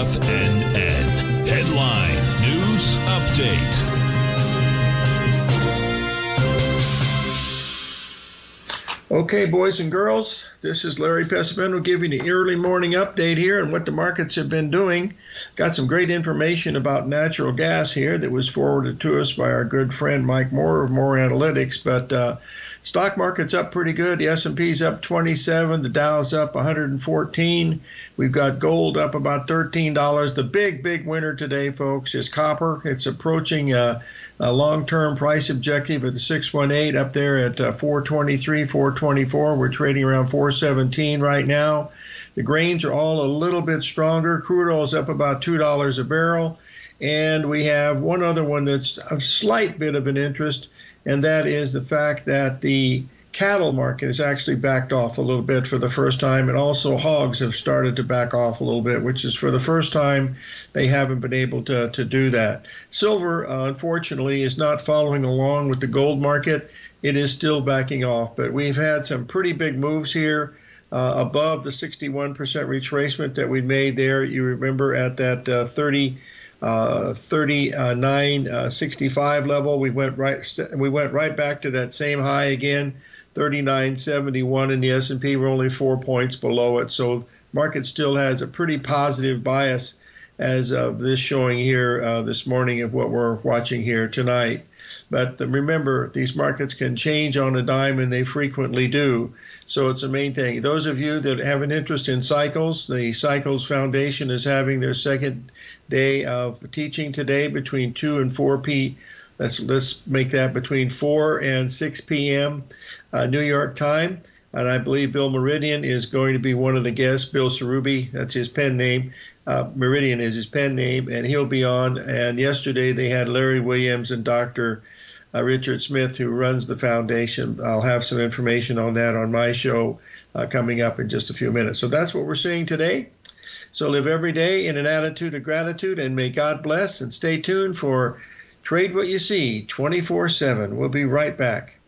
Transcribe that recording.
FNN. Headline News Update. Okay, boys and girls, this is Larry Pesavento giving the early morning update here and what the markets have been doing. Got some great information about natural gas here that was forwarded to us by our good friend Mike Moore of Moore Analytics, but stock market's up pretty good. The S&P's up 27. The Dow's up 114. We've got gold up about $13. The big winner today, folks, is copper. It's approaching a long-term price objective at the 618 up there at 423, 424. We're trading around 417 right now. The grains are all a little bit stronger. Crude oil's up about $2 a barrel. And we have one other one that's a slight bit of an interest, and that is the fact that the cattle market has actually backed off a little bit for the first time, and also hogs have started to back off a little bit, which is for the first time they haven't been able to do that. Silver, unfortunately, is not following along with the gold market. It is still backing off, but we've had some pretty big moves here above the 61% retracement that we made there. You remember at that 39.65 level, we went right back to that same high again, 39.71 in the S&P. We're only 4 points below it, so market still has a pretty positive bias as of this showing here this morning of what we're watching here tonight. But remember, these markets can change on a dime, and they frequently do. So it's the main thing. Those of you that have an interest in Cycles, the Cycles Foundation is having their second day of teaching today between 2 and 4 p.m. Let's make that between 4 and 6 p.m. New York time. And I believe Bill Meridian is going to be one of the guests. Bill Ceruby, that's his pen name. Meridian is his pen name, and he'll be on. And yesterday they had Larry Williams and Dr. Richard Smith, who runs the foundation. I'll have some information on that on my show coming up in just a few minutes. So that's what we're seeing today. So live every day in an attitude of gratitude, and may God bless. And stay tuned for Trade What You See 24/7. We'll be right back.